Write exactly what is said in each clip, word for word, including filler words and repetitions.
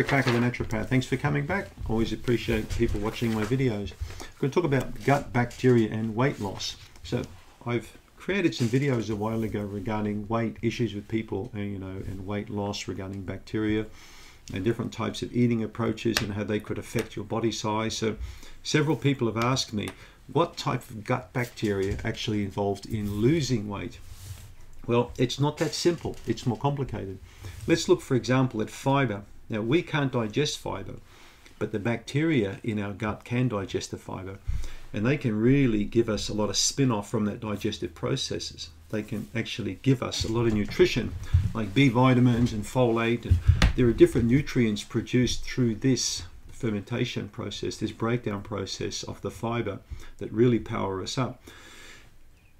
Eric Bakker, the naturopath. Thanks for coming back. Always appreciate people watching my videos. I'm going to talk about gut bacteria and weight loss. So I've created some videos a while ago regarding weight issues with people, and you know, and weight loss regarding bacteria and different types of eating approaches and how they could affect your body size. So several people have asked me what type of gut bacteria actually involved in losing weight. Well, it's not that simple. It's more complicated. Let's look, for example, at fiber. Now, we can't digest fiber, but the bacteria in our gut can digest the fiber, and they can really give us a lot of spin-off from that digestive processes. They can actually give us a lot of nutrition, like B vitamins and folate, and there are different nutrients produced through this fermentation process, this breakdown process of the fiber, that really power us up.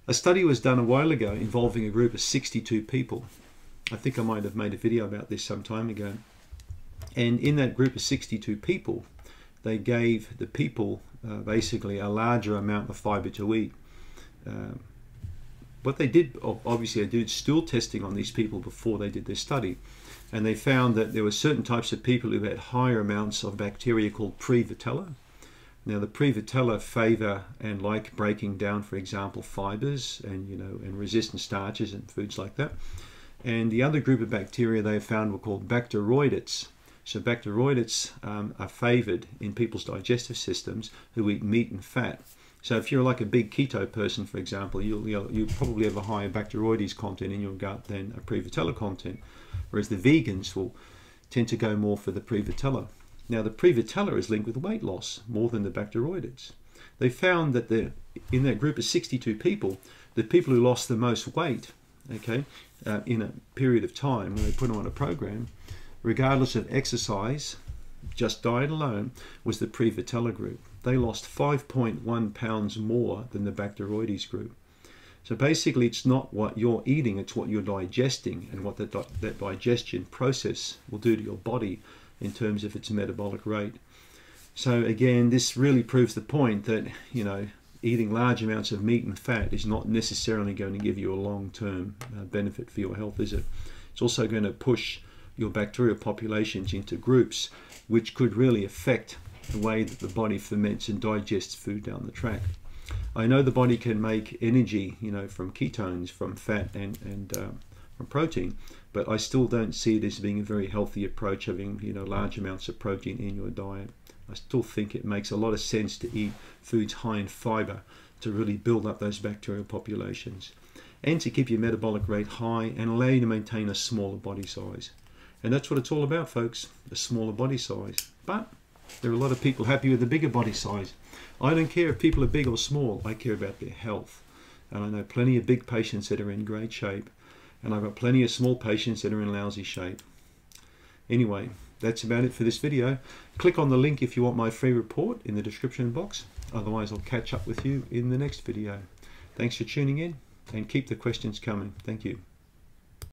A study was done a while ago involving a group of sixty-two people. I think I might have made a video about this some time ago. And in that group of sixty-two people, they gave the people uh, basically a larger amount of fiber to eat. Um, what they did, obviously they did stool testing on these people before they did their study, and they found that there were certain types of people who had higher amounts of bacteria called Prevotella. Now the Prevotella favor and like breaking down, for example, fibers and, you know, and resistant starches and foods like that. And the other group of bacteria they found were called Bacteroidetes. So Bacteroidetes um, are favored in people's digestive systems who eat meat and fat. So if you're like a big keto person, for example, you'll, you'll, you'll probably have a higher Bacteroidetes content in your gut than a Prevotella content, whereas the vegans will tend to go more for the Prevotella. Now the Prevotella is linked with weight loss more than the Bacteroidetes. They found that the, in that group of sixty-two people, the people who lost the most weight, okay, uh, in a period of time when they put them on a program, regardless of exercise, just diet alone, was the Prevotella group. They lost five point one pounds more than the Bacteroidetes group. So basically it's not what you're eating, it's what you're digesting, and what that, di that digestion process will do to your body in terms of its metabolic rate. So again, this really proves the point that, you know, eating large amounts of meat and fat is not necessarily going to give you a long-term uh, benefit for your health, is it? It's also going to push your bacterial populations into groups, which could really affect the way that the body ferments and digests food down the track. I know the body can make energy, you know, from ketones, from fat, and, and um, from protein, but I still don't see it as being a very healthy approach, having, you know, large amounts of protein in your diet. I still think it makes a lot of sense to eat foods high in fiber to really build up those bacterial populations and to keep your metabolic rate high and allow you to maintain a smaller body size. And that's what it's all about, folks, a smaller body size. But there are a lot of people happy with a bigger body size. I don't care if people are big or small. I care about their health. And I know plenty of big patients that are in great shape. And I've got plenty of small patients that are in lousy shape. Anyway, that's about it for this video. Click on the link if you want my free report in the description box. Otherwise, I'll catch up with you in the next video. Thanks for tuning in, and keep the questions coming. Thank you.